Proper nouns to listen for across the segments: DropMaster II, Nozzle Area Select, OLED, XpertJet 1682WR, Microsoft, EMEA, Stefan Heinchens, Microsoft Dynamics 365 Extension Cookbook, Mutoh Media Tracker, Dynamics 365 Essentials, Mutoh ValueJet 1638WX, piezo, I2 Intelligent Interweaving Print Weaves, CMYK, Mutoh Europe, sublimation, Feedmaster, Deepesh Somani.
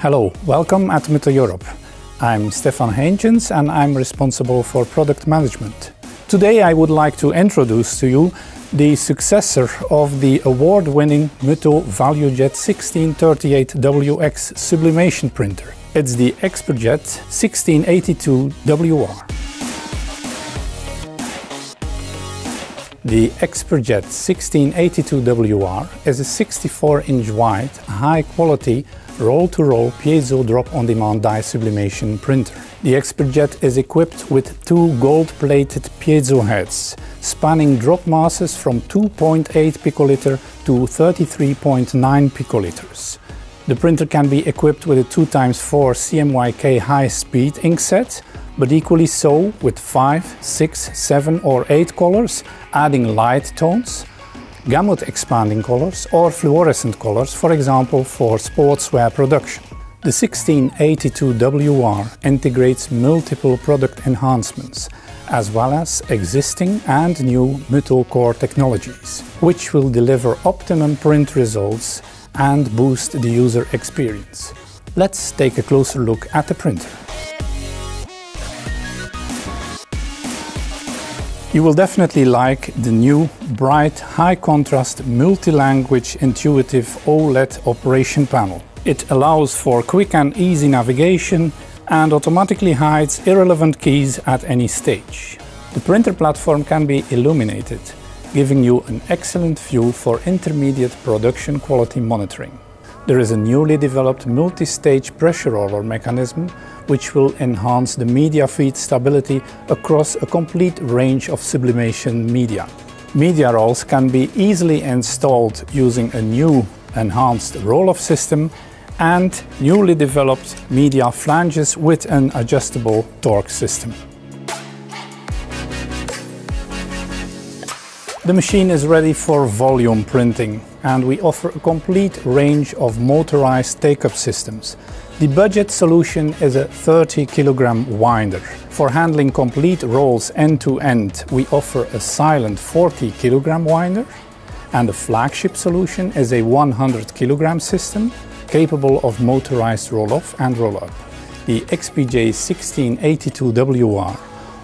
Hello, welcome at Mutoh Europe. I'm Stefan Heinchens and I'm responsible for product management. Today I would like to introduce to you the successor of the award-winning Mutoh ValueJet 1638WX sublimation printer. It's the XpertJet 1682WR. The XpertJet 1682WR is a 64-inch wide, high-quality, roll-to-roll piezo drop-on-demand die sublimation printer. The XpertJet is equipped with two gold-plated piezo heads, spanning drop masses from 2.8 picoliter to 33.9 picoliters. The printer can be equipped with a 2x4 CMYK high-speed ink set, but equally so with 5, 6, 7 or 8 colors, adding light tones, gamut expanding colors or fluorescent colors, for example for sportswear production. The 1682WR integrates multiple product enhancements, as well as existing and new Mutoh core technologies, which will deliver optimum print results and boost the user experience. Let's take a closer look at the printer. You will definitely like the new, bright, high-contrast, multi-language, intuitive OLED operation panel. It allows for quick and easy navigation and automatically hides irrelevant keys at any stage. The printer platform can be illuminated, giving you an excellent view for intermediate production quality monitoring. There is a newly developed multi-stage pressure roller mechanism which will enhance the media feed stability across a complete range of sublimation media. Media rolls can be easily installed using a new enhanced roll-off system and newly developed media flanges with an adjustable torque system. The machine is ready for volume printing, and we offer a complete range of motorized take-up systems. The budget solution is a 30-kilogram winder. For handling complete rolls end-to-end, we offer a silent 40-kilogram winder, and the flagship solution is a 100-kilogram system capable of motorized roll-off and roll-up. The XpertJet 1682WR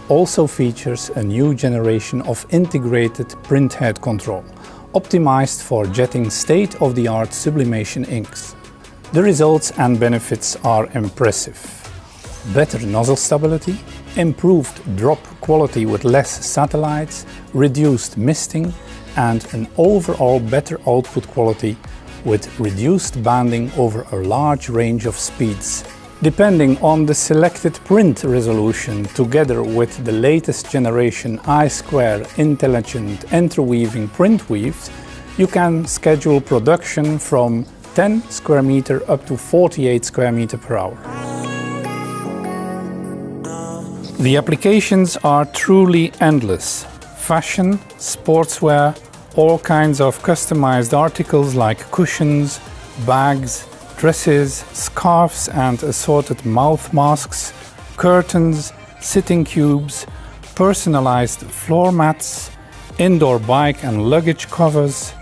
also features a new generation of integrated printhead control, optimized for jetting state-of-the-art sublimation inks. The results and benefits are impressive. Better nozzle stability, improved drop quality with less satellites, reduced misting, and an overall better output quality with reduced banding over a large range of speeds. Depending on the selected print resolution, together with the latest generation I2 Intelligent Interweaving Print Weaves, you can schedule production from 10 square meter up to 48 square meter per hour. The applications are truly endless. Fashion, sportswear, all kinds of customized articles like cushions, bags, dresses, scarves and assorted mouth masks, curtains, sitting cubes, personalized floor mats, indoor bike and luggage covers,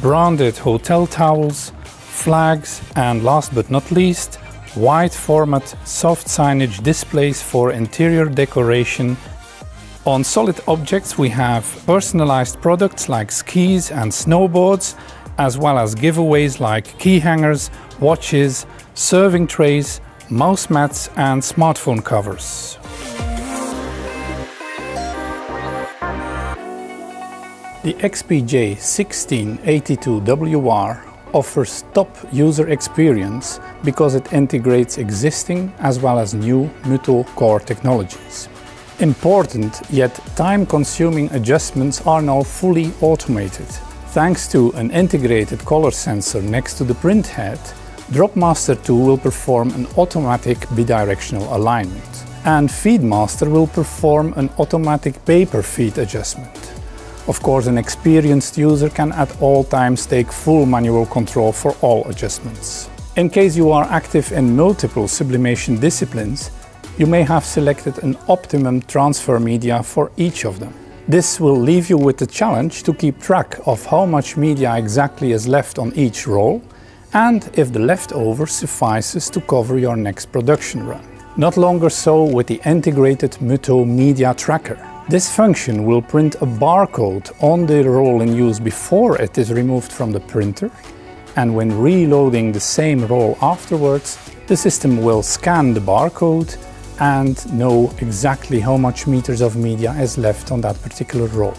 branded hotel towels, flags, and last but not least, wide format soft signage displays for interior decoration. On solid objects we have personalized products like skis and snowboards, as well as giveaways like key hangers, watches, serving trays, mouse mats and smartphone covers. The XpertJet 1682WR offers top user experience because it integrates existing as well as new Mutoh core technologies. Important yet time-consuming adjustments are now fully automated. Thanks to an integrated color sensor next to the print head, DropMaster II will perform an automatic bidirectional alignment, and Feedmaster will perform an automatic paper feed adjustment. Of course, an experienced user can at all times take full manual control for all adjustments. In case you are active in multiple sublimation disciplines, you may have selected an optimum transfer media for each of them. This will leave you with the challenge to keep track of how much media exactly is left on each roll and if the leftover suffices to cover your next production run. Not longer so with the integrated Mutoh Media Tracker. This function will print a barcode on the roll in use before it is removed from the printer, and when reloading the same roll afterwards, the system will scan the barcode and know exactly how much meters of media is left on that particular roll.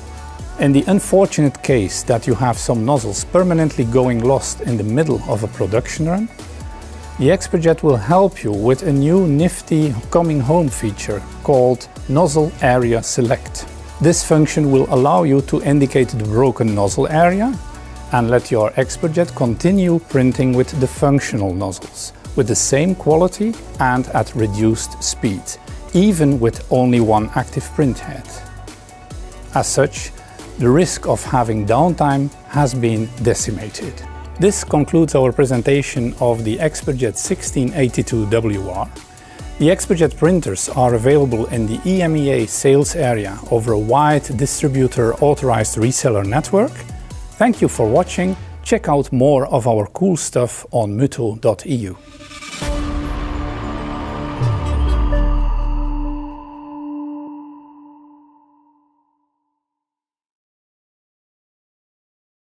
In the unfortunate case that you have some nozzles permanently going lost in the middle of a production run, the XpertJet will help you with a new nifty coming home feature called Nozzle Area Select. This function will allow you to indicate the broken nozzle area and let your XpertJet continue printing with the functional nozzles, with the same quality and at reduced speed, even with only one active printhead. As such, the risk of having downtime has been decimated. This concludes our presentation of the XpertJet 1682WR. The XpertJet printers are available in the EMEA sales area over a wide distributor authorized reseller network. Thank you for watching. Check out more of our cool stuff on mutoh.eu.